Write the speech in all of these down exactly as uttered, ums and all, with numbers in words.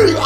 You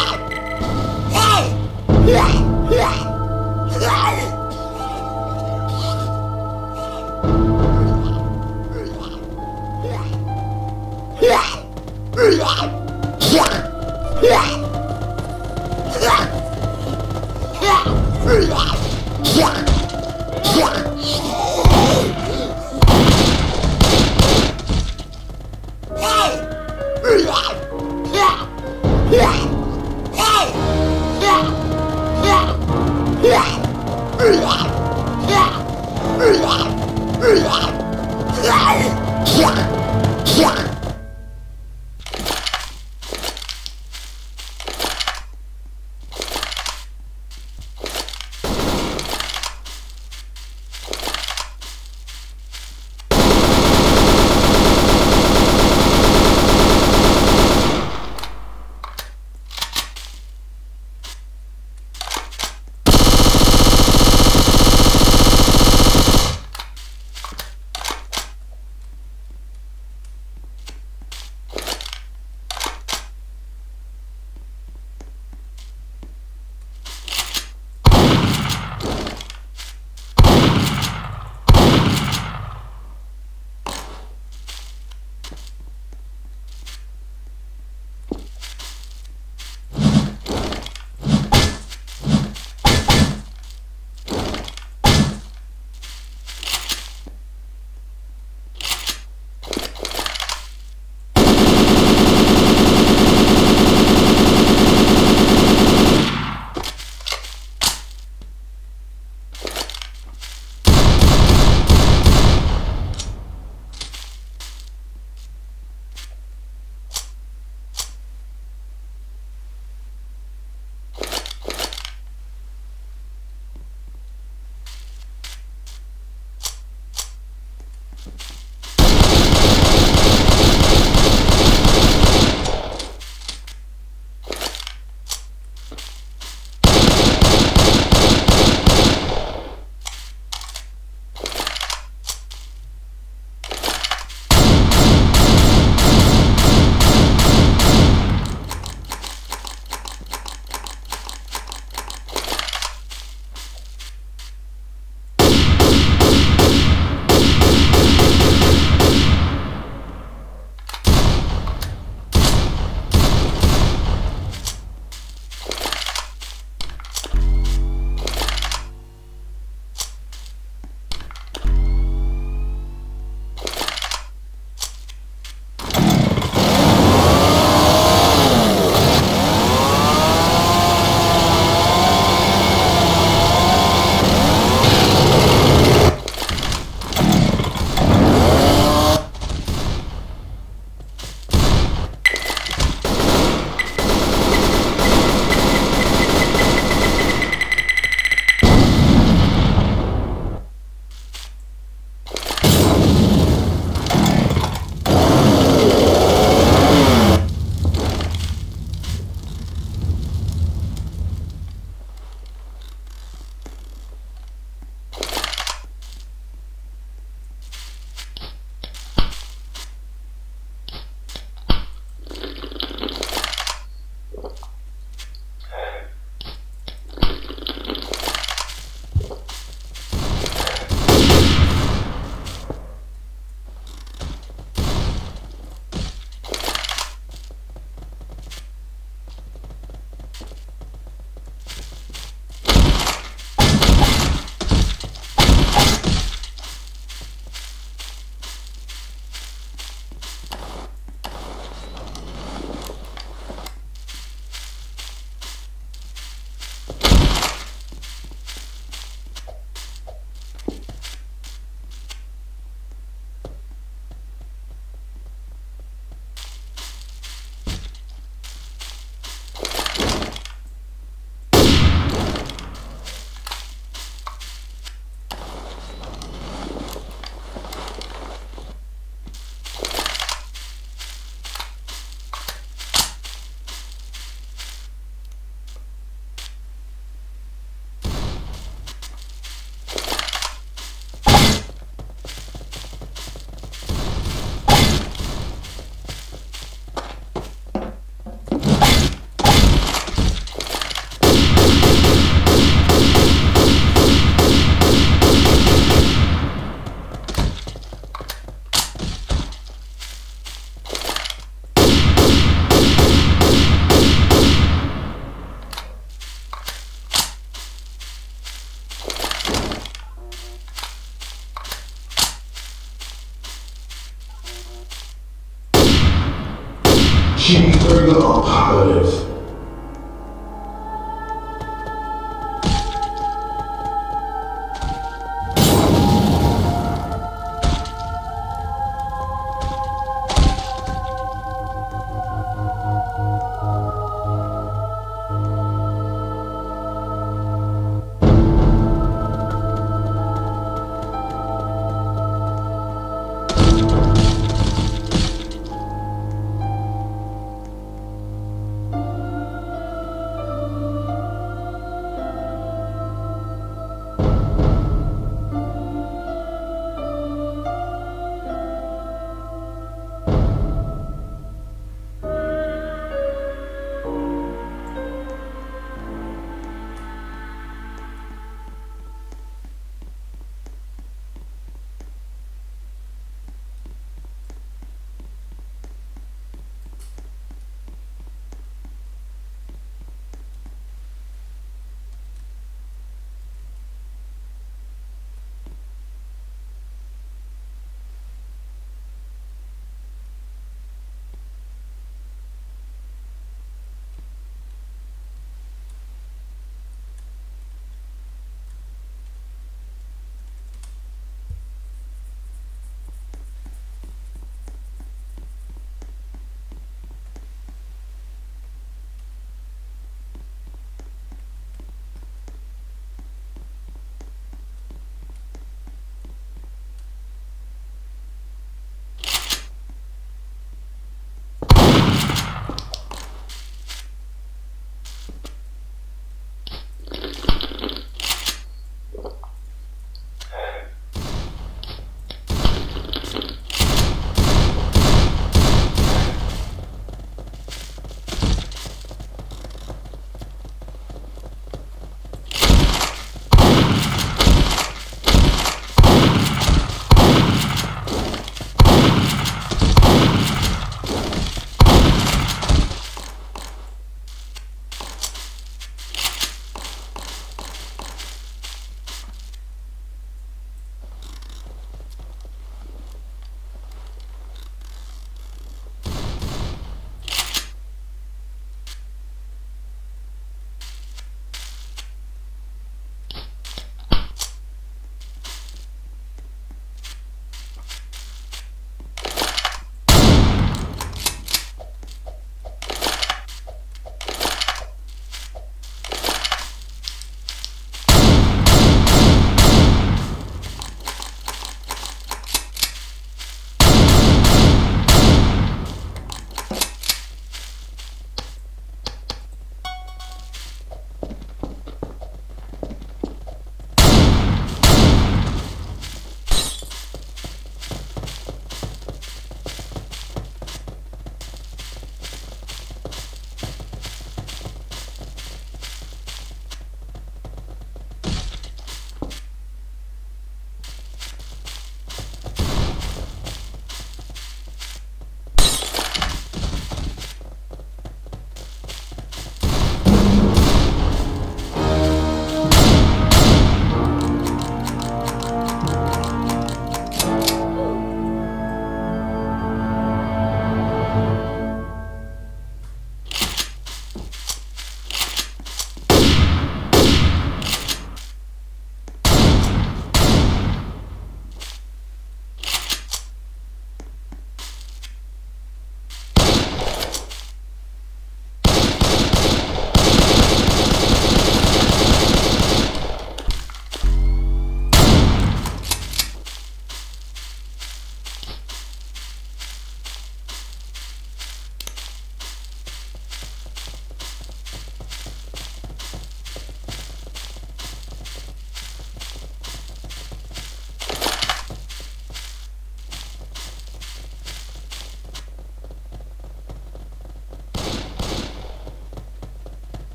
yours. You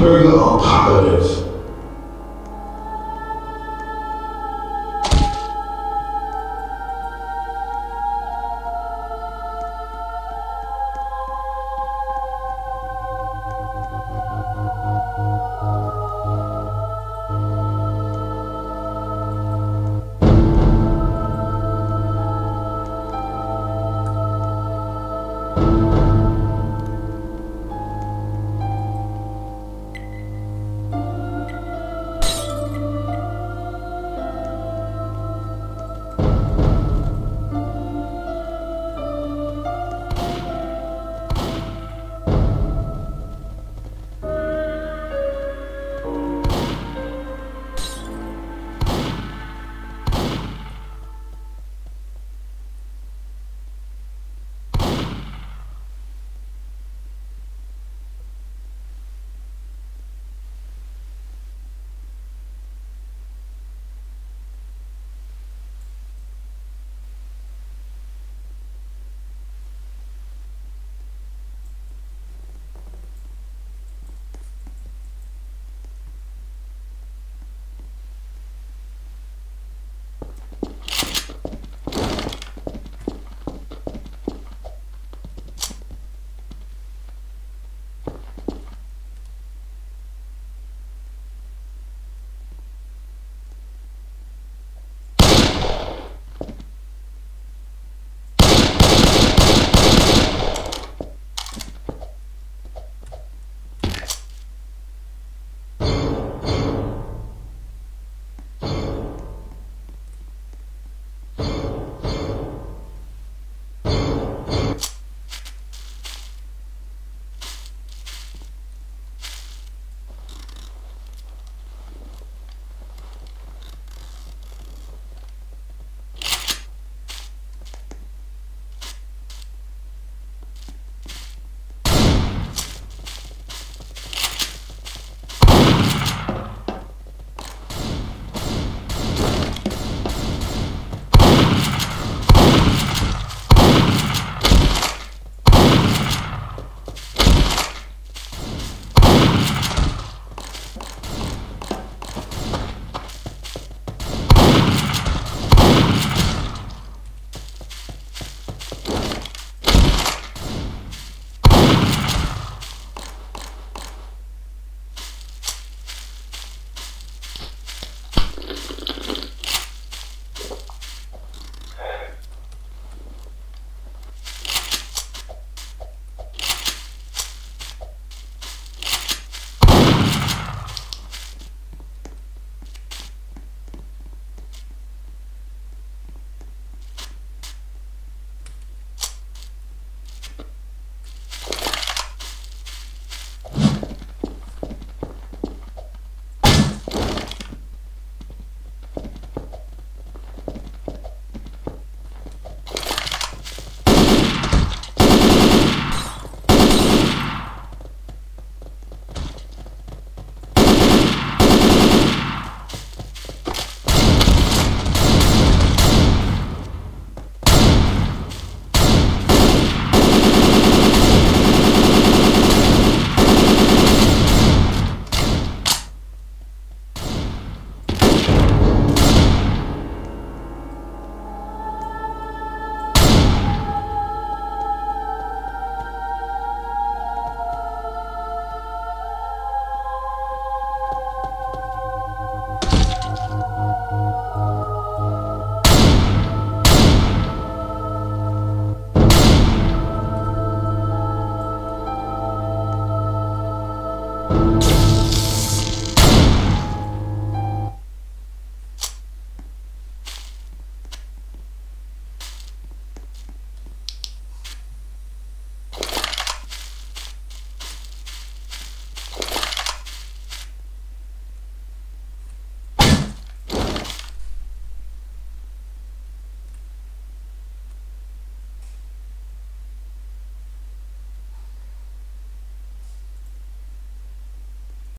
Burger operative.